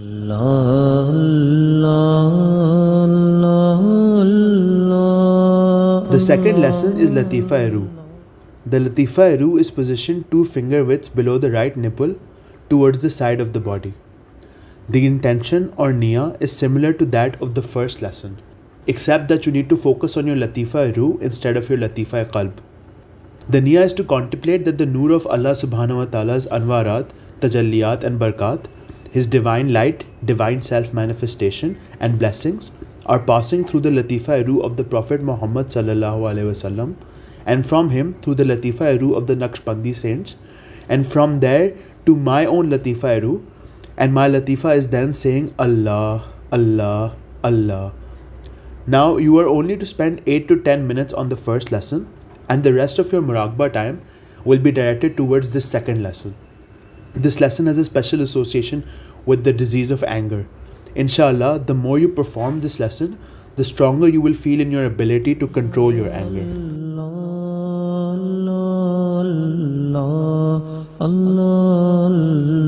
Allah Allah. The second lesson is Latifa-e-Rooh. The Latifa-e-Rooh is positioned 2 finger widths below the right nipple towards the side of the body. The intention or niyah is similar to that of the first lesson, except that you need to focus on your Latifa-e-Rooh instead of your Latifa-e-Qalb. The niyah is to contemplate that the Noor of Allah subhanahu wa ta'ala's Anwarat, Tajalliyat and Barakat, His divine light, divine self-manifestation and blessings are passing through the Latifa-e-Rooh of the Prophet Muhammad sallallahu alaihi wasallam, and from him through the Latifa-e-Rooh of the Naqshbandi saints, and from there to my own Latifa-e-Rooh, and my Latifa is then saying Allah, Allah, Allah. Now you are only to spend 8 to 10 minutes on the first lesson, and the rest of your muraqaba time will be directed towards this second lesson. This lesson has a special association with the disease of anger. Inshallah, the more you perform this lesson, the stronger you will feel in your ability to control your anger. Allah, Allah, Allah, Allah.